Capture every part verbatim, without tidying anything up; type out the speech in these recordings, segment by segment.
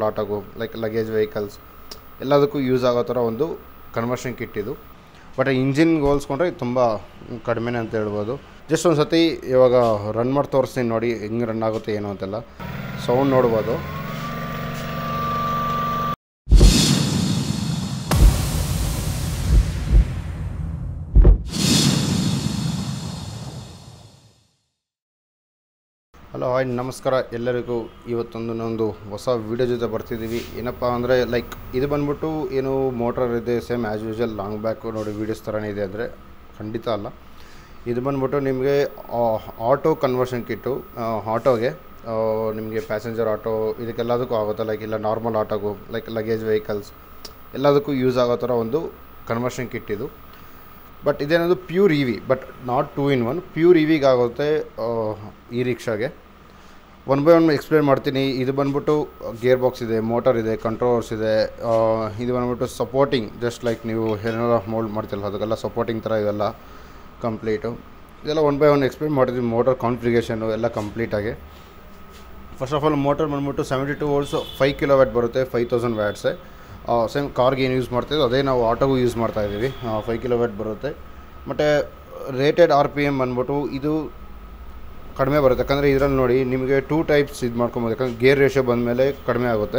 small auto, like luggage vehicles, elladakku use ago tara ondu conversion kit idu. But engine goals kondre tumba kadmene anta helabodu. Just one sati ivaga run mad torse nodi henge run agutte yeno antella sound nodabodu. Hello, hi, namaskara ellarigu ivattondu nondu hosa video jote bartidivi enappa andre like idu banbittu eno motor ide same as usual long back nodi videos tarane ide andre kandita alla idu banbittu nimge auto conversion kit auto ge nimge passenger auto idekkelladukku agutte like illa normal auto go like luggage vehicles elladukku use agao tara ondu conversion kit idu. But this is pure E V, but not two in one. Pure E V is uh, e-rickshaw. One by one, I explain this is gearbox, motor, controllers, this uh, is supporting, just like you have mold, supporting complete. One by one, I explain the motor configuration complete. First of all, motor is seventy-two volts, five kilowatt, five thousand watts. Uh, same car gain use marte adhe now auto go use marta idivi uh, five kilowatt barutte matte rated rpm anbitu idu kadme barutte akandre idralli nodi nimage two types id markobodu akandre gear ratio bandmele kadme agutte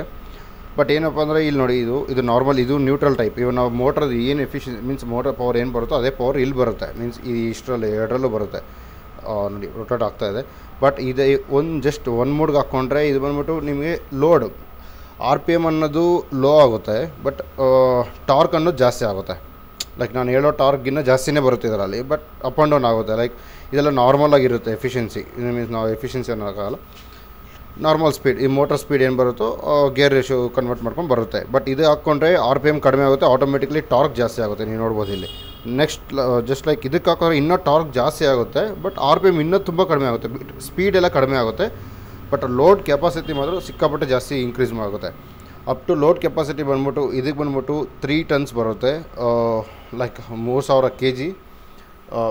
but enappa andre illi nodi idu idu normal idu neutral type even now motor yen efficiency means motor power yen barutho adhe power illi barutte means idu ishtralle edrallu barutte ನೋಡಿ rotate ಆಗ್ತಾ ಇದೆ but ಇದೆ one just one mode ಹಾಕೊಂಡ್ರೆ ಇದು ಬಂದ್ಬಿಟ್ಟು ನಿಮಗೆ load R P M ಅನ್ನೋದು low ಆಗುತ್ತೆ ಬಟ್ ಟಾರ್ಕ್ ಅನ್ನೋದು ಜಾಸ್ತಿ ಆಗುತ್ತೆ ಲೈಕ್ ನಾನು ಹೇಳೋ ಟಾರ್ಕ್ಗಿನ್ನ ಜಾಸ್ತಿನೇ ಬರುತ್ತೆ ಇದರಲ್ಲಿ ಬಟ್ ಅಪ್ ಆ್ಯಂಡ್ ಡೌನ್ ಆಗುತ್ತೆ ಲೈಕ್ ಇದೆಲ್ಲ ನಾರ್ಮಲ್ ಆಗಿರುತ್ತೆ ಎಫಿಷಿಯನ್ಸಿ ಇದು ಮೀನ್ಸ್ ನಾವು ಎಫಿಷಿಯನ್ಸಿ ಅನ್ನೋಕ್ಕಾಗಲ್ಲ ನಾರ್ಮಲ್ ಸ್ಪೀಡ್ ಈ ಮೋಟರ್ ಸ್ಪೀಡ್ ಏನು ಬರುತ್ತೋ ಗೇರ್ ರೇಷಿಯೋ ಕನ್ವರ್ಟ್ ಮಾಡ್ಕೊಂಡು ಬರುತ್ತೆ ಬಟ್ ಇದು ಹಾಕ್ಕೊಂಡ್ರೆ ಆರ್ ಪಿ ಎಮ್ ಕಡಿಮೆ ಆಗುತ್ತೆ ಆಟೋಮೆಟಿಕ್ಲಿ ಟಾರ್ಕ್ ಜಾಸ್ತಿ ಆಗುತ್ತೆ ನೀವು ನೋಡ್ಬೋದು ಇಲ್ಲಿ ನೆಕ್ಸ್ಟ್ ಜಸ್ಟ್ ಲೈಕ್ ಇದಕ್ಕೆ ಹಾಕಿದ್ರೆ ಇನ್ನೂ ಟಾರ್ಕ್ ಜಾಸ್ತಿ ಆಗುತ್ತೆ ಬಟ್ ಆರ್ ಪಿ ಎಮ್ ಇನ್ನೂ ತುಂಬ ಕಡಿಮೆ ಆಗುತ್ತೆ ಸ್ಪೀಡ್ ಎಲ್ಲ ಕಡಿಮೆ ಆಗುತ್ತೆ but load capacity mathra sikkapatte jaasti increase maagute up to load capacity banbittu idik banbittu three tons barutte like three thousand kg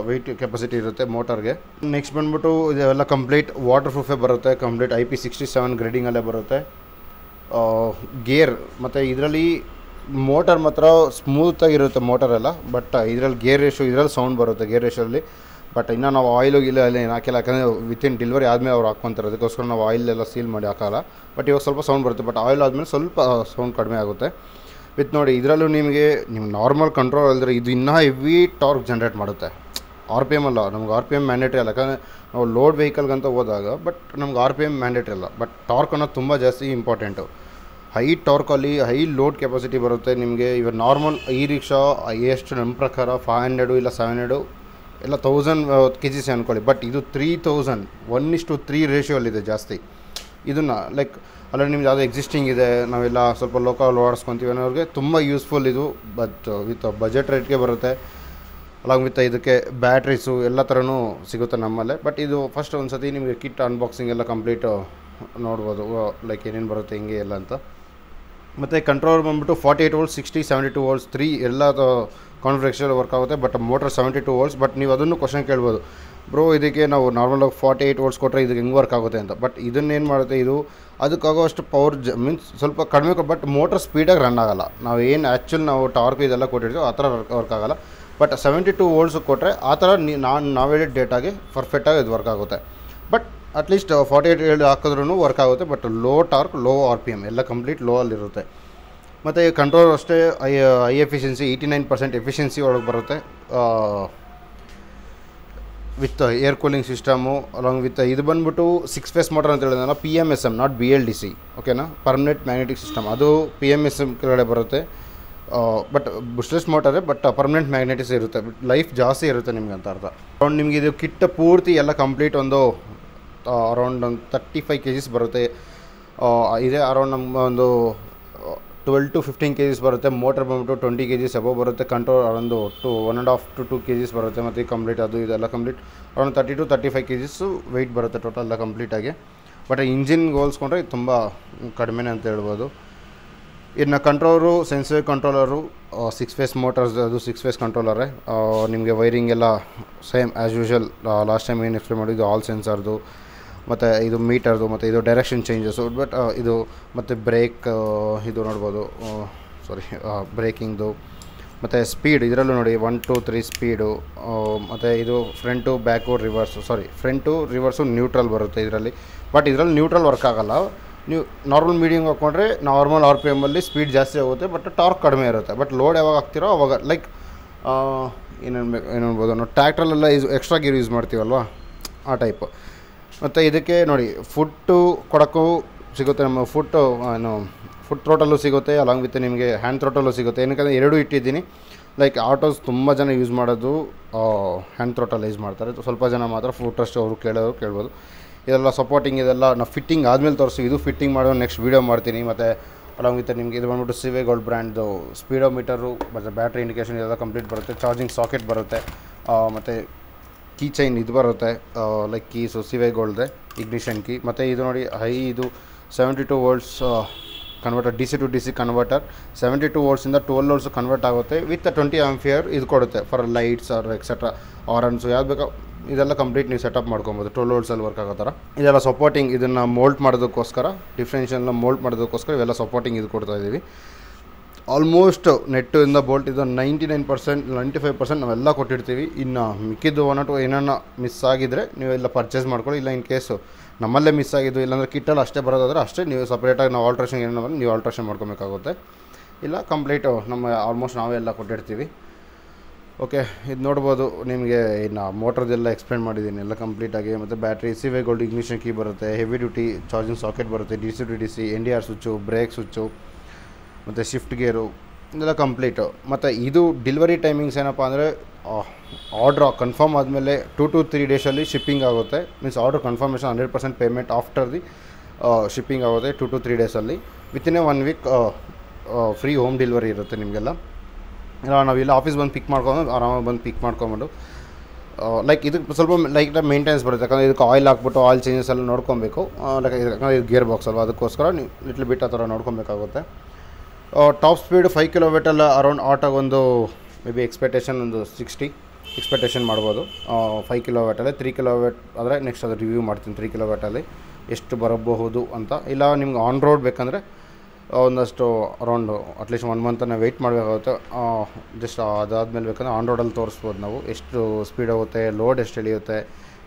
weight capacity irutte motor ge. Next banbittu idella complete waterproof barutte complete I P sixty-seven grading alle barutte gear matte idralli motor mathra smooth agi irutte motor alla but idralli gear ratio idralli sound barutte gear ratio alli but ಇನ್ನೂ ನಾವು oil ಇಲ್ಲ ಅಲ್ಲಿ ಏನು ಹಾಕಿಲ್ಲ ಯಾಕಂದರೆ within delivery ಆದಮೇಲೆ ಅವ್ರು ಹಾಕ್ಕೊಂತಾರೆ ಅದಕ್ಕೋಸ್ಕರ ನಾವು ಆಯಿಲೆಲ್ಲ ಸೀಲ್ ಮಾಡಿ ಹಾಕೋಲ್ಲ ಬಟ್ ಇವಾಗ ಸ್ವಲ್ಪ ಸೌಂಡ್ ಬರುತ್ತೆ ಬಟ್ ಆಯಿಲ್ ಆದಮೇಲೆ ಸ್ವಲ್ಪ ಸೌಂಡ್ ಕಡಿಮೆ ಆಗುತ್ತೆ ವಿತ್ ನೋಡಿ ಇದರಲ್ಲೂ ನಿಮಗೆ ನಿಮ್ಮ ನಾರ್ಮಲ್ ಕಂಟ್ರೋಲ್ ಅಲ್ಲದ್ರೆ ಇದು ಇನ್ನೂ ಹೆವಿ ಟಾರ್ಕ್ ಜನ್ರೇಟ್ ಮಾಡುತ್ತೆ ಆರ್ ಪಿ ಎಮ್ ಅಲ್ಲ ನಮ್ಗೆ ಆರ್ ಪಿ ಎಮ್ ಮ್ಯಾಂಡೇಟ್ರಿ ಅಲ್ಲ ಯಾಕಂದರೆ ನಾವು ಲೋಡ್ ವೆಹಿಕಲ್ಗಂತ ಹೋದಾಗ ಬಟ್ ನಮ್ಗೆ ಆರ್ ಪಿ ಎಮ್ ಮ್ಯಾಂಡೇಟ್ರಿ ಅಲ್ಲ ಬಟ್ ಟಾರ್ಕ್ ಅನ್ನೋದು ತುಂಬ ಜಾಸ್ತಿ ಇಂಪಾರ್ಟೆಂಟು ಹೈ ಟಾರ್ಕಲ್ಲಿ ಹೈ ಲೋಡ್ ಕೆಪಾಸಿಟಿ ಬರುತ್ತೆ ನಿಮಗೆ ಇವಾಗ ನಾರ್ಮಲ್ ಈ ರಿಕ್ಷಾ ಎಷ್ಟು ನಮ್ಮ ಪ್ರಕಾರ ಫೈವ್ ಹಂಡ್ರೆಡು ಇಲ್ಲ ಸೆವೆನ್ ಹಂಡ್ರೆಡು ಎಲ್ಲ ತೌಸಂಡ್ ಕೆ ಜಿಸ್ ಅಂದ್ಕೊಳ್ಳಿ ಬಟ್ ಇದು ತ್ರೀ ತೌಸಂಡ್ ಒನ್ ಇಷ್ಟು ತ್ರೀ ರೇಷಿಯೋಲ್ಲಿದೆ ಜಾಸ್ತಿ ಇದನ್ನು ಲೈಕ್ ಅಲ್ಲ ನಿಮ್ದು ಯಾವುದೋ ಎಕ್ಸಿಸ್ಟಿಂಗ್ ಇದೆ ನಾವೆಲ್ಲ ಸ್ವಲ್ಪ ಲೋಕಲ್ ಓಡಿಸ್ಕೊತೀವಿ ಅನ್ನೋರಿಗೆ ತುಂಬ ಯೂಸ್ಫುಲ್ ಇದು ಬಟ್ ವಿತ್ ಬಜೆಟ್ ರೇಟ್ಗೆ ಬರುತ್ತೆ ಅಲಾಂಗ್ ವಿತ್ ಇದಕ್ಕೆ ಬ್ಯಾಟ್ರೀಸು ಎಲ್ಲ ಥರನೂ ಸಿಗುತ್ತೆ ನಮ್ಮಲ್ಲೇ ಬಟ್ ಇದು ಫಸ್ಟ್ ಒಂದು ಸತಿ ನಿಮಗೆ ಕಿಟ್ ಅನ್ಬಾಕ್ಸಿಂಗ್ ಎಲ್ಲ ಕಂಪ್ಲೀಟ್ ನೋಡ್ಬೋದು ಲೈಕ್ ಏನೇನು ಬರುತ್ತೆ ಹಿಂಗೆ ಎಲ್ಲ ಅಂತ ಮತ್ತು ಕಂಟ್ರೋಲ್ ಬಂದ್ಬಿಟ್ಟು forty eight volts sixty seventy two volts three ಎಲ್ಲ ಕಾನ್ಫಿಗರೇಷನ್ ವರ್ಕ್ ಆಗುತ್ತೆ but motor seventy two volts but ನೀವು ಅದನ್ನು ಕ್ವಶನ್ ಕೇಳ್ಬೋದು ಬ್ರೋ ಇದಕ್ಕೆ ನಾವು ನಾರ್ಮಲಾಗಿ ಫಾರ್ಟಿ ಏಯ್ಟ್ ವೋಲ್ಟ್ಸ್ ಕೊಟ್ಟರೆ ಇದಕ್ಕೆ ಹೆಂಗೆ ವರ್ಕ್ ಆಗುತ್ತೆ ಅಂತ ಬಟ್ ಇದನ್ನೇನು ಮಾಡುತ್ತೆ ಇದು ಅದಕ್ಕಾಗೋ ಅಷ್ಟು ಪವರ್ ಜ ಮೀನ್ಸ್ ಸ್ವಲ್ಪ ಕಡಿಮೆ ಬಟ್ ಮೋಟರ್ ಸ್ಪೀಡಾಗಿ ರನ್ ಆಗೋಲ್ಲ ನಾವು ಏನು ಆ್ಯಕ್ಚುಲಿ ನಾವು ಟಾರ್ಕ್ ಇದೆಲ್ಲ ಕೊಟ್ಟಿರ್ತೀವಿ ಆ ಥರ ವರ್ಕ್ ಆಗೋಲ್ಲ ಬಟ್ ಸೆವೆಂಟಿ ಟು ವೋಲ್ಟ್ಸ್ ಕೊಟ್ಟರೆ ಆ ಥರ ನಾನು ನಾವೇಳಿ ಡೇಟಾಗಿ ಪರ್ಫೆಕ್ಟಾಗಿ ಇದು ವರ್ಕ್ ಆಗುತ್ತೆ ಬಟ್ ಅಟ್ಲೀಸ್ಟ್ ಫಾರ್ಟಿ ಏಯ್ಟ್ ಏಳು ಹಾಕಿದ್ರೂ ವರ್ಕ್ ಆಗುತ್ತೆ but low torque low R P M ಎಲ್ಲ ಕಂಪ್ಲೀಟ್ ಲೋ ಅಲ್ಲಿರುತ್ತೆ ಮತ್ತು ಕಂಟ್ರೋಲ್ ಅಷ್ಟೇ I I efficiency eighty nine percent efficiency ಒಳಗೆ ಬರುತ್ತೆ with air cooling system along with ಇದು ಬಂದ್ಬಿಟ್ಟು ಸಿಕ್ಸ್ ಫೇಸ್ ಮೋಟರ್ ಅಂತ ಹೇಳಿದ್ನಲ್ಲ P M S M not B L D C ಓಕೆನಾ ಪರ್ಮನೆಂಟ್ ಮ್ಯಾಗ್ನೆಟಿಕ್ ಸಿಸ್ಟಮ್ ಅದು ಪಿ ಎಮ್ ಎಸ್ ಎಮ್ ಕೆಳಗಡೆ ಬರುತ್ತೆ ಬಟ್ ಬುಸ್ಲೆಸ್ ಮೋಟರೇ ಬಟ್ ಪರ್ಮನೆಂಟ್ ಮ್ಯಾಗ್ನೆಟಿಕ್ಸ್ ಇರುತ್ತೆ ಲೈಫ್ ಜಾಸ್ತಿ ಇರುತ್ತೆ ನಿಮ್ಗೆ ಅಂತ ಅರ್ಥ ಅರೌಂಡ್ ನಿಮಗೆ ಇದು ಕಿಟ್ಟ ಪೂರ್ತಿ ಎಲ್ಲ ಕಂಪ್ಲೀಟ್ ಒಂದು ಅರೌಂಡ್ ಒಂದು ತರ್ಟಿ ಫೈವ್ ಕೆ ಜಿಸ್ ಬರುತ್ತೆ ಇದೇ ಅರೌಂಡ್ ನಮ್ಮ ಒಂದು twelve to fifteen K Gs ಬರುತ್ತೆ ಮೋಟರ್ ಬಂದ್ಬಿಟ್ಟು ಟ್ವೆಂಟಿ ಕೆ ಜಿಸ್ ಅಬೋ ಬರುತ್ತೆ control around two one and half to two K Gs ಬರುತ್ತೆ ಮತ್ತು ಕಂಪ್ಲೀಟ್ ಅದು ಇದೆಲ್ಲ complete around thirty to thirty five K ಜಿಸ್ಸು weight ಬರುತ್ತೆ ಟೋಟಲ್ ಎಲ್ಲ ಕಂಪ್ಲೀಟಾಗಿ ಬಟ್ ಇಂಜಿನ್ ಹೋಲಿಸ್ಕೊಂಡ್ರೆ ಇದು ತುಂಬ ಕಡಿಮೆನೇ ಅಂತ ಹೇಳ್ಬೋದು. ಇನ್ನು ಕಂಟ್ರೋಲರು ಸೆನ್ಸಿವ್ ಕಂಟ್ರೋಲರು ಸಿಕ್ಸ್ ಫೇಸ್ ಮೋಟರ್ಸ್ ಅದು ಸಿಕ್ಸ್ ಫೇಸ್ ಕಂಟ್ರೋಲರೇ ನಿಮಗೆ ವೈರಿಂಗ್ ಎಲ್ಲ same as usual last time ಏನು ಎಕ್ಸ್ಪ್ಲೇನ್ ಮಾಡಿದ್ದು ಆಲ್ ಸೆನ್ಸರ್ದು ಮತ್ತೆ ಇದು ಮೀಟರ್ದು ಮತ್ತೆ ಇದು ಡೈರೆಕ್ಷನ್ ಚೇಂಜಸ್ ಬಟ್ ಇದು ಮತ್ತೆ ಬ್ರೇಕ್ ಇದು ನೋಡಬಹುದು ಸಾರಿ ಬ್ರೇಕಿಂಗ್ ದು ಮತ್ತೆ ಸ್ಪೀಡ್ ಇದರಲ್ಲೂ ನೋಡಿ one two three ಸ್ಪೀಡ್ ಮತ್ತೆ ಇದು front to back to reverse sorry front to reverse neutral ಬರುತ್ತೆ ಇದರಲ್ಲಿ ಬಟ್ ಇದರಲ್ಲಿ ನ್ಯೂಟ್ರಲ್ ವರ್ಕ್ ಆಗಲ್ಲ ನೀವು ನಾರ್ಮಲ್ ಮೀಡಿಯಂ ಹಾಕೊಂಡ್ರೆ ನಾರ್ಮಲ್ ಆರ್ ಪಿ ಎಮ್ ಅಲ್ಲಿ ಸ್ಪೀಡ್ ಜಾಸ್ತಿ ಆಗುತ್ತೆ ಬಟ್ ಟಾರ್ಕ್ ಕಡಿಮೆ ಇರುತ್ತೆ ಬಟ್ ಲೋಡ್ ಯಾವಾಗ ಹಾಕ್ತಿರೋ ಅವಾಗ ಲೈಕ್ ಏನೇನು ಏನು ಅನ್ಬೋದು ನಾವು ಟ್ರ್ಯಾಕ್ಟ್ರಲ್ಲೆಲ್ಲ ಯೂಸ್ ಎಕ್ಸ್ಟ್ರಾ ಗೇರ್ ಯೂಸ್ ಮಾಡ್ತೀವಲ್ವಾ ಆ ಟೈಪ್ ಮತ್ತು ಇದಕ್ಕೆ ನೋಡಿ ಫುಟ್ಟು ಕೊಡೋಕ್ಕೂ ಸಿಗುತ್ತೆ ನಮ್ಮ ಫುಟ್ಟು ಏನು ಫುಟ್ ಥ್ರೋಟಲ್ಲೂ ಸಿಗುತ್ತೆ ಅಲಾಂಗ್ ವಿತ್ ನಿಮಗೆ ಹ್ಯಾಂಡ್ ಥ್ರೋಟಲ್ಲೂ ಸಿಗುತ್ತೆ ಏನಕ್ಕೆ ಎರಡೂ ಇಟ್ಟಿದ್ದೀನಿ ಲೈಕ್ ಆಟೋಸ್ ತುಂಬ ಜನ ಯೂಸ್ ಮಾಡೋದು ಹ್ಯಾಂಡ್ ಥ್ರೋಟಲ್ಲಿ ಯೂಸ್ ಮಾಡ್ತಾರೆ ಸ್ವಲ್ಪ ಜನ ಮಾತ್ರ ಫುಟ್ ಅಷ್ಟು ಅವರು ಕೇಳೋರು ಕೇಳ್ಬೋದು ಇದೆಲ್ಲ ಸಪೋರ್ಟಿಂಗ್ ಇದೆಲ್ಲ ನಾವು ಫಿಟ್ಟಿಂಗ್ ಆದಮೇಲೆ ತೋರಿಸಿ ಇದು ಫಿಟ್ಟಿಂಗ್ ಮಾಡೋ ನೆಕ್ಸ್ಟ್ ವೀಡಿಯೋ ಮಾಡ್ತೀನಿ ಮತ್ತು ಅಲಾಂಗ್ ವಿತ್ ನಿಮಗೆ ಇದು ಬಂದ್ಬಿಟ್ಟು ಸಿವೈ ಗೋಲ್ಡ್ ಬ್ರ್ಯಾಂಡ್ದು ಸ್ಪೀಡೋ ಮೀಟರು ಮತ್ತು ಬ್ಯಾಟ್ರಿ ಇಂಡಿಕೇಷನ್ ಇದೆಲ್ಲ ಕಂಪ್ಲೀಟ್ ಬರುತ್ತೆ ಚಾರ್ಜಿಂಗ್ ಸಾಕೆಟ್ ಬರುತ್ತೆ ಮತ್ತು ಕೀ ಚೈನ್ ಇದು ಬರುತ್ತೆ ಲೈಕ್ ಕೀಸು ಸಿವೈ ಗೋಲ್ಡ್ದೆ ಇಗ್ನಿಷನ್ ಕೀ ಮತ್ತು ಇದು ನೋಡಿ ಹೈ ಇದು seventy two volts converter D C to D C converter seventy two ವೋಲ್ಟ್ಸಿಂದ ಟ್ವೆಲ್ ವೋಲ್ಟ್ಸ್ ಕನ್ವರ್ಟ್ ಆಗುತ್ತೆ ವಿತ್ ಟ್ವೆಂಟಿ ಆಂಪಿಯರ್ ಇದು ಕೊಡುತ್ತೆ for lights or etcetera horns ಯಾವ್ದು ಬೇಕೋ ಇದೆಲ್ಲ ಕಂಪ್ಲೀಟ್ ನೀವು ಸೆಟಪ್ ಮಾಡ್ಕೊಬೋದು ಟ್ವೆಲ್ ವೋಲ್ಟ್ಸಲ್ಲಿ ವರ್ಕ್ ಆಗೋ ಥರ ಇದೆಲ್ಲ ಸಪೋರ್ಟಿಂಗ್ ಇದನ್ನು ಮೋಲ್ಟ್ ಮಾಡೋದಕ್ಕೋಸ್ಕರ ಡಿಫ್ರೆನ್ಷಿಯಲ್ನ ಮೋಲ್ಟ್ ಮಾಡೋದಕ್ಕೋಸ್ಕರ ಇವೆಲ್ಲ ಸಪೋರ್ಟಿಂಗ್ ಇದು ಕೊಡ್ತಾ ಇದ್ದೀವಿ ಆಲ್ಮೋಸ್ಟ್ ನೆಟ್ಟಿಂದ ಬೋಲ್ಟ್ ಇದು ninety nine percent ninety five percent ನಾವೆಲ್ಲ ಕೊಟ್ಟಿರ್ತೀವಿ ಇನ್ನು ಮಿಕ್ಕಿದ್ದು ಒನ್ ಆಟು ಏನನ್ನ ಮಿಸ್ ಆಗಿದ್ದರೆ ನೀವೆಲ್ಲ ಪರ್ಚೇಸ್ ಮಾಡ್ಕೊಳ್ಳಿ ಇಲ್ಲ ಇನ್ ಕೇಸು ನಮ್ಮಲ್ಲೇ ಮಿಸ್ ಆಗಿದ್ದು ಇಲ್ಲಾಂದರೆ ಕಿಟ್ಟಲ್ಲಿ ಅಷ್ಟೇ ಬರೋದಾದರೆ ಅಷ್ಟೇ ನೀವು ಸಪ್ರೇಟಾಗಿ ನಾವು ಆಲ್ಟ್ರೇಷನ್ ಏನೋ ನೀವು ಆಲ್ಟ್ರೇಷನ್ ಮಾಡ್ಕೊಬೇಕಾಗುತ್ತೆ ಇಲ್ಲ ಕಂಪ್ಲೀಟು ನಮ್ಮ ಆಲ್ಮೋಸ್ಟ್ ನಾವೇ ಎಲ್ಲ ಕೊಟ್ಟಿರ್ತೀವಿ ಓಕೆ ಇದು ನೋಡ್ಬೋದು ನಿಮಗೆ ಇನ್ನು ಮೋಟ್ರದ್ದೆಲ್ಲ ಎಕ್ಸ್ಪ್ಲೇನ್ ಮಾಡಿದ್ದೀನಿ ಎಲ್ಲ ಕಂಪ್ಲೀಟಾಗಿ ಮತ್ತು ಬ್ಯಾಟ್ರಿ ಸಿವೈ ಗೋಲ್ಡ್ ಇಗ್ನಿಷನ್ ಕೀ ಬರುತ್ತೆ ಹೆವಿ ಡ್ಯೂಟಿ ಚಾರ್ಜಿಂಗ್ ಸಾಕೆಟ್ ಬರುತ್ತೆ D C to D C N D R switch brake switch ಮತ್ತು ಶಿಫ್ಟ್ ಗೇರು ಇದೆಲ್ಲ ಕಂಪ್ಲೀಟು ಮತ್ತು ಇದು ಡೆಲಿವರಿ ಟೈಮಿಂಗ್ಸ್ ಏನಪ್ಪ ಅಂದರೆ ಆರ್ಡ್ರ್ ಕನ್ಫರ್ಮ್ ಆದಮೇಲೆ ಟು ಟು ತ್ರೀ ಡೇಸಲ್ಲಿ ಶಿಪ್ಪಿಂಗ್ ಆಗುತ್ತೆ means order confirmation hundred percent payment after the shipping ಆಗುತ್ತೆ ಟು ಟು ತ್ರೀ ಡೇಸಲ್ಲಿ within a one week free home delivery ಇರುತ್ತೆ ನಿಮಗೆಲ್ಲ ಇಲ್ಲ ನಾವೆಲ್ಲ ಆಫೀಸ್ ಬಂದು ಪಿಕ್ ಮಾಡ್ಕೊಂಡು ಆರಾಮಾಗಿ ಬಂದು ಪಿಕ್ ಮಾಡ್ಕೊಂಬಿಟ್ಟು ಲೈಕ್ ಇದಕ್ಕೆ ಸ್ವಲ್ಪ ಲೈಕ್ ಮೇಂಟೆನೆನ್ಸ್ ಬರುತ್ತೆ ಯಾಕಂದರೆ ಇದಕ್ಕೆ ಆಯಿಲ್ ಹಾಕ್ಬಿಟ್ಟು ಆಯಿಲ್ ಚೇಂಜಸ್ ಎಲ್ಲ ನೋಡ್ಕೊಬೇಕು ಲೈಕ್ ಯಾಕಂದರೆ ಇದು ಗೇರ್ ಬಾಕ್ಸ್ ಅಲ್ವಾ ಅದಕ್ಕೋಸ್ಕರ ನೀವು ಲಿಟ್ಲ್ ಬಿಟ್ ಆ ಥರ ನೋಡ್ಕೊಬೇಕಾಗುತ್ತೆ top speed five kilometre around ಆಟೋಗೆ ಒಂದು ಮೇ ಬಿ ಎಕ್ಸ್ಪೆಕ್ಟೇಷನ್ ಒಂದು ಸಿಕ್ಸ್ಟಿ ಎಕ್ಸ್ಪೆಕ್ಟೇಷನ್ ಮಾಡ್ಬೋದು ಫೈವ್ ಕಿಲೋವ್ಯಾಟಲ್ಲಿ ತ್ರೀ ಕಿಲೋವ್ಯಾಟ್ ಆದರೆ ನೆಕ್ಸ್ಟ್ ಅದು ರಿವ್ಯೂ ಮಾಡ್ತೀನಿ ತ್ರೀ ಕಿಲೋವ್ಯಾಟಲ್ಲಿ ಎಷ್ಟು ಬರಬಹುದು ಅಂತ ಇಲ್ಲ ನಿಮ್ಗೆ ಆನ್ ರೋಡ್ ಬೇಕಂದರೆ ಒಂದಷ್ಟು ಅರೌಂಡ್ ಅಟ್ಲೀಸ್ಟ್ ಒನ್ ಮಂತನ್ನು ವೆಯ್ಟ್ ಮಾಡಬೇಕಾಗುತ್ತೆ ಜಸ್ಟ್ ಅದಾದಮೇಲೆ ಬೇಕಂದರೆ ಆನ್ ರೋಡಲ್ಲಿ ತೋರಿಸ್ಬೋದು ನಾವು ಎಷ್ಟು ಸ್ಪೀಡ್ ಹೋಗುತ್ತೆ ಲೋಡ್ ಎಷ್ಟು ಎಳೆಯುತ್ತೆ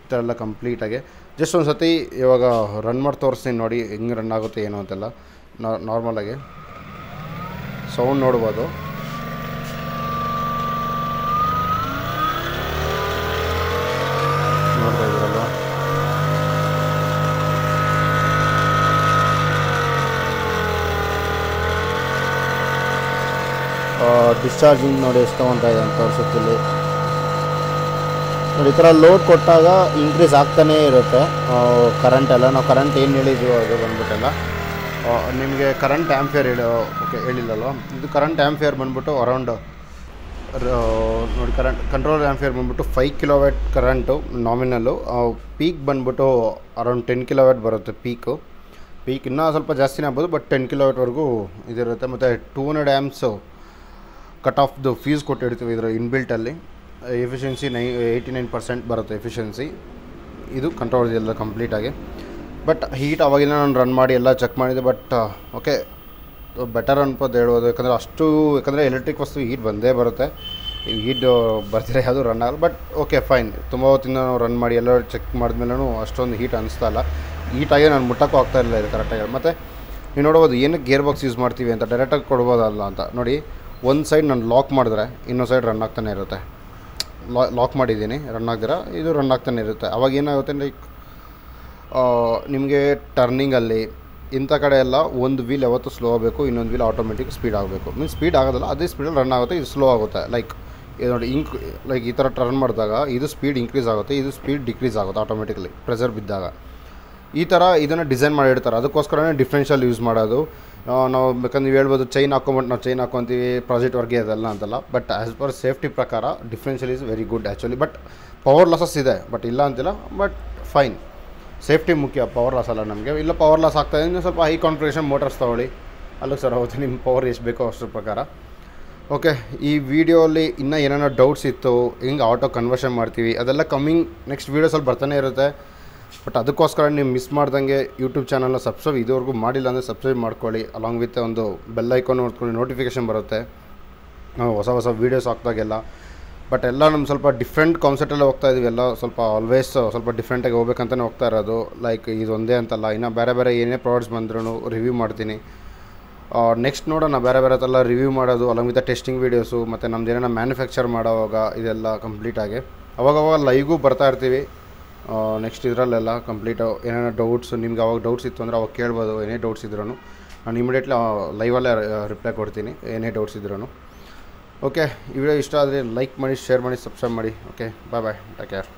ಈ ಥರ ಎಲ್ಲ ಕಂಪ್ಲೀಟಾಗಿ ಜಸ್ಟ್ ಒಂದು ಸತಿ ಇವಾಗ ರನ್ ಮಾಡಿ ತೋರಿಸ್ತೀನಿ ನೋಡಿ ಹೆಂಗೆ ರನ್ ಆಗುತ್ತೆ ಏನು ಅಂತೆಲ್ಲ ನಾರ್ಮಲಾಗಿ ಸೌಂಡ್ ನೋಡ್ಬೋದು ಡಿಸ್ಚಾರ್ಜಿಂಗ್ ನೋಡಿ ಎಷ್ಟು ತೊಗೊಳ್ತಾ ಇದೆ ಅಂತ ತೋರಿಸುತ್ತಿಲ್ಲಿ ನೋಡಿ ಈ ಥರ ಲೋಡ್ ಕೊಟ್ಟಾಗ ಇನ್ಕ್ರೀಸ್ ಆಗ್ತಾನೇ ಇರುತ್ತೆ ಕರೆಂಟೆಲ್ಲ ನಾವು ಕರೆಂಟ್ ಏನು ಹೇಳಿದ್ದೀವೋ ಅದು ಬಂದ್ಬಿಟ್ಟೆಲ್ಲ ನಿಮಗೆ ಕರೆಂಟ್ ಆ್ಯಂಪಿಯರ್ ಹೇಳಿ ಓಕೆ ಹೇಳಿಲ್ಲಲ್ವ ಇದು ಕರೆಂಟ್ ಆ್ಯಂಪಿಯರ್ ಬಂದ್ಬಿಟ್ಟು ಅರೌಂಡ್ ನೋಡಿ ಕರೆಂಟ್ ಕಂಟ್ರೋಲ್ ಆ್ಯಂಪಿಯರ್ ಬಂದ್ಬಿಟ್ಟು ಫೈವ್ ಕಿಲೋವ್ಯಾಟ್ ಕರೆಂಟು ನಾಮಿನಲ್ಲು ಪೀಕ್ ಬಂದ್ಬಿಟ್ಟು ಅರೌಂಡ್ ಟೆನ್ ಕಿಲೋವ್ಯಾಟ್ ಬರುತ್ತೆ ಪೀಕು ಪೀಕ್ ಇನ್ನೂ ಸ್ವಲ್ಪ ಜಾಸ್ತಿನೇ ಆಗ್ಬೋದು ಬಟ್ ಟೆನ್ ಕಿಲೋವ್ಯಾಟ್ವರೆಗೂ ಇದಿರುತ್ತೆ ಮತ್ತು two hundred amps cut off the fees ಕೊಟ್ಟಿರ್ತೀವಿ ಇದರ ಇನ್ಬಿಲ್ಟಲ್ಲಿ ಎಫಿಷಿಯನ್ಸಿ ನೈ ಏಯ್ಟಿ ನೈನ್ ಪರ್ಸೆಂಟ್ ಬರುತ್ತೆ ಎಫಿಷಿಯನ್ಸಿ ಇದು ಕಂಟ್ರೋಲ್ ಇದೆಲ್ಲ ಕಂಪ್ಲೀಟಾಗಿ ಬಟ್ ಹೀಟ್ ಅವಾಗಿಲ್ಲ ನಾನು ರನ್ ಮಾಡಿ ಎಲ್ಲ ಚೆಕ್ ಮಾಡಿದೆ ಬಟ್ ಓಕೆ ಬೆಟರ್ ಅನ್ಬೋದು ಹೇಳೋದು ಯಾಕಂದರೆ ಅಷ್ಟು ಯಾಕಂದರೆ ಎಲೆಕ್ಟ್ರಿಕ್ ವಸ್ತು ಹೀಟ್ ಬಂದೇ ಬರುತ್ತೆ ಹೀಟ್ ಬರ್ತಿರೋ ಯಾವುದು ರನ್ ಆಗಲ್ಲ ಬಟ್ ಓಕೆ ಫೈನ್ ತುಂಬ ಹೊತ್ತಿಂದ ನಾವು ರನ್ ಮಾಡಿ ಎಲ್ಲ ಚೆಕ್ ಮಾಡಿದ್ಮೇಲೂ ಅಷ್ಟೊಂದು ಹೀಟ್ ಅನಿಸ್ತಾ ಇಲ್ಲ ಹೀಟಾಗಿ ನಾನು ಮುಟ್ಟಕ್ಕೂ ಆಗ್ತಾ ಇಲ್ಲ ಇದು ಕರೆಕ್ಟಾಗಿ ಮತ್ತು ನೀವು ನೋಡ್ಬೋದು ಏನಕ್ಕೆ ಗೇರ್ ಬಾಕ್ಸ್ ಯೂಸ್ ಮಾಡ್ತೀವಿ ಅಂತ ಡೈರೆಕ್ಟಾಗಿ ಕೊಡ್ಬೋದಲ್ಲ ಅಂತ ನೋಡಿ ಒಂದು ಸೈಡ್ ನಾನು ಲಾಕ್ ಮಾಡಿದ್ರೆ ಇನ್ನೊಂದು ಸೈಡ್ ರನ್ ಆಗ್ತಾನೆ ಇರುತ್ತೆ ಲಾ ಲಾಕ್ ಮಾಡಿದ್ದೀನಿ ರನ್ ಆಗ್ದಿರ ಇದು ರನ್ ಆಗ್ತಾನೆ ಇರುತ್ತೆ ಅವಾಗ ಏನಾಗುತ್ತೆ ಲೈಕ್ ನಿಮಗೆ ಟರ್ನಿಂಗಲ್ಲಿ ಇಂಥ ಕಡೆ ಎಲ್ಲ ಒಂದು ವೀಲ್ ಯಾವತ್ತೂ ಸ್ಲೋ ಆಗಬೇಕು ಇನ್ನೊಂದು ವೀಲ್ ಆಟೋಮೆಟಿಕ್ ಸ್ಪೀಡ್ ಆಗಬೇಕು ಮೀನ್ಸ್ ಸ್ಪೀಡ್ ಆಗೋದಲ್ಲ ಅದೇ ಸ್ಪೀಡಲ್ಲಿ ರನ್ ಆಗುತ್ತೆ ಇದು ಸ್ಲೋ ಆಗುತ್ತೆ ಲೈಕ್ ಇದು ನೋಡಿ ಇಂಕ್ ಲೈಕ್ ಈ ಥರ ಟರ್ನ್ ಮಾಡಿದಾಗ ಇದು ಸ್ಪೀಡ್ ಇನ್ಕ್ರೀಸ್ ಆಗುತ್ತೆ ಇದು ಸ್ಪೀಡ್ ಡಿಕ್ರೀಸ್ ಆಗುತ್ತೆ ಆಟೋಮೆಟಿಕ್ಲಿ ಪ್ರೆಷರ್ ಬಿದ್ದಾಗ ಈ ಥರ ಇದನ್ನು ಡಿಸೈನ್ ಮಾಡಿರ್ತಾರೆ ಅದಕ್ಕೋಸ್ಕರನೇ ಡಿಫ್ರೆನ್ಷಿಯಲ್ ಯೂಸ್ ಮಾಡೋದು ನಾವು ಬೇಕಂದ್ರೆ ನೀವು ಹೇಳ್ಬೋದು ಚೈನ್ ಹಾಕೊಂಬಿಟ್ಟು ನಾವು ಚೈನ್ ಹಾಕೊತೀವಿ ಪ್ರಾಜೆಕ್ಟ್ ವರ್ಗೆ ಅದೆಲ್ಲ ಅಂತಲ್ಲ ಬಟ್ ಆ್ಯಸ್ ಪರ್ ಸೇಫ್ಟಿ ಪ್ರಕಾರ differential is very good actually but power losses ಇದೆ ಬಟ್ ಇಲ್ಲ ಅಂತಿಲ್ಲ ಬಟ್ ಫೈನ್ ಸೇಫ್ಟಿ ಮುಖ್ಯ ಪವರ್ ಲಾಸ್ ಅಲ್ಲ ನಮಗೆ ಇಲ್ಲ ಪವರ್ ಲಾಸ್ ಆಗ್ತಾಯಿದೆ ನೀವು ಸ್ವಲ್ಪ ಹೈ ಕಾನ್ಫಿಗರೇಷನ್ ಮೋಟರ್ಸ್ ತೊಗೊಳ್ಳಿ ಅಲ್ಲ ಸರ್ ಹೌದು ನಿಮ್ಮ ಪವರ್ ಎಷ್ಟು ಬೇಕೋ ಅಷ್ಟರ ಪ್ರಕಾರ ಓಕೆ ಈ ವಿಡಿಯೋಲಿ ಇನ್ನೂ ಏನೇನೋ ಡೌಟ್ಸ್ ಇತ್ತು ಹೆಂಗೆ ಆಟೋ ಕನ್ವರ್ಷನ್ ಮಾಡ್ತೀವಿ ಅದೆಲ್ಲ ಕಮ್ಮಿಂಗ್ ನೆಕ್ಸ್ಟ್ ವೀಡಿಯೋಸಲ್ಲಿ ಬರ್ತಾನೆ ಇರುತ್ತೆ ಬಟ್ ಅದಕ್ಕೋಸ್ಕರ ನೀವು ಮಿಸ್ ಮಾಡ್ದಂಗೆ ಯೂಟ್ಯೂಬ್ ಚಾನಲ್ನ ಸಬ್ಸ್ಕ್ರೈಬ್ ಇದುವರೆಗೂ ಮಾಡಿಲ್ಲ ಅಂದರೆ ಸಬ್ಸ್ಕ್ರೈಬ್ ಮಾಡ್ಕೊಳ್ಳಿ. ಅಲಾಂಗ್ ವಿತ್ ಒಂದು ಬೆಲ್ ಐಕಾನ್ ನೋಡ್ಕೊಂಡು ನೋಟಿಫಿಕೇಷನ್ ಬರುತ್ತೆ ನಾವು ಹೊಸ ಹೊಸ ವೀಡಿಯೋಸ್ ಹಾಕ್ದಾಗೆಲ್ಲ. ಬಟ್ ಎಲ್ಲ ನಮ್ಮ ಸ್ವಲ್ಪ ಡಿಫ್ರೆಂಟ್ ಕಾನ್ಸೆಪ್ಟಲ್ಲೇ ಹೋಗ್ತಾ ಇದ್ದೀವಿ, ಎಲ್ಲ ಸ್ವಲ್ಪ ಆಲ್ವೇಸ್ ಸ್ವಲ್ಪ ಡಿಫ್ರೆಂಟಾಗಿ ಹೋಗ್ಬೇಕಂತಲೇ ಹೋಗ್ತಾ ಇರೋದು. ಲೈಕ್ ಇದೊಂದೇ ಅಂತಲ್ಲ, ಇನ್ನು ಬೇರೆ ಬೇರೆ ಏನೇ ಪ್ರಾಡಕ್ಟ್ಸ್ ಬಂದ್ರೂ ರಿವ್ಯೂ ಮಾಡ್ತೀನಿ. ನೆಕ್ಸ್ಟ್ ನೋಡೋಣ ಬೇರೆ ಬೇರೆ ಥರ ರಿವ್ಯೂ ಮಾಡೋದು, ಅಲಾಂಗ್ ವಿತ್ ಟೆಸ್ಟಿಂಗ್ ವೀಡಿಯೋಸು ಮತ್ತು ನಮ್ದು ಏನೇನೋ ಮ್ಯಾನುಫ್ಯಾಕ್ಚರ್ ಮಾಡೋವಾಗ ಇದೆಲ್ಲ ಕಂಪ್ಲೀಟಾಗಿ ಅವಾಗವಾಗ ಲೈವ್ಗೂ ಬರ್ತಾ ಇರ್ತೀವಿ. ನೆಕ್ಸ್ಟ್ ಇದರಲ್ಲೆಲ್ಲ ಕಂಪ್ಲೀಟು ಏನೇನೋ ಡೌಟ್ಸು ನಿಮ್ಗೆ ಅವಾಗ ಡೌಟ್ಸ್ ಇತ್ತು ಅಂದರೆ ಅವಾಗ ಕೇಳ್ಬೋದು. ಏನೇ ಡೌಟ್ಸ್ ಇದ್ರೂ ನಾನು ಇಮಿಡಿಯೇಟ್ಲಿ ಲೈವಲ್ಲೇ ರಿಪ್ಲೈ ಕೊಡ್ತೀನಿ, ಏನೇ ಡೌಟ್ಸ್ ಇದ್ರೂ. ಓಕೆ, ಈ ವಿಡಿಯೋ ಇಷ್ಟ ಆದರೆ ಲೈಕ್ ಮಾಡಿ, ಶೇರ್ ಮಾಡಿ, ಸಬ್ಸ್ಕ್ರೈಬ್ ಮಾಡಿ. Okay, bye bye, take care.